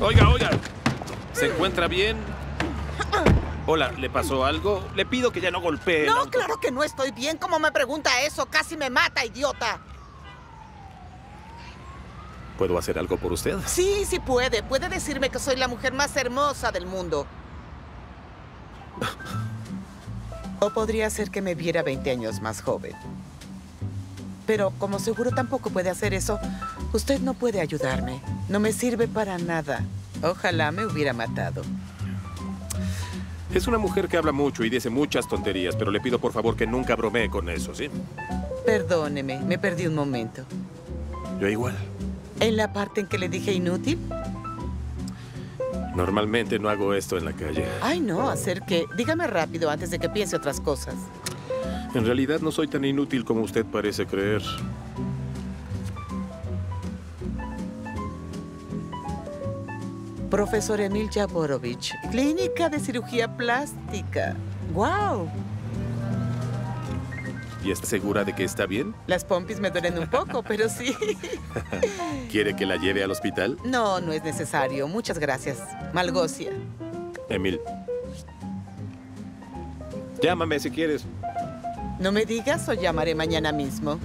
Oiga, oiga. ¿Se encuentra bien? Hola, ¿le pasó algo? Le pido que ya no golpee. No, claro que no estoy bien. ¿Cómo me pregunta eso? Casi me mata, idiota. ¿Puedo hacer algo por usted? Sí, sí puede. Puede decirme que soy la mujer más hermosa del mundo. O podría ser que me viera 20 años más joven. Pero como seguro tampoco puede hacer eso, usted no puede ayudarme. No me sirve para nada. Ojalá me hubiera matado. Es una mujer que habla mucho y dice muchas tonterías, pero le pido por favor que nunca bromee con eso, ¿sí? Perdóneme, me perdí un momento. Yo igual. ¿En la parte en que le dije inútil? Normalmente no hago esto en la calle. Ay, no, ¿hacer qué? Dígame rápido antes de que piense otras cosas. En realidad no soy tan inútil como usted parece creer. Profesor Emil Jaborovich, Clínica de Cirugía Plástica. ¡Guau! ¿Y está segura de que está bien? Las pompis me duelen un poco, pero sí. ¿Quiere que la lleve al hospital? No, no es necesario. Muchas gracias. Małgorzata. Emil. Llámame si quieres. No me digas o llamaré mañana mismo.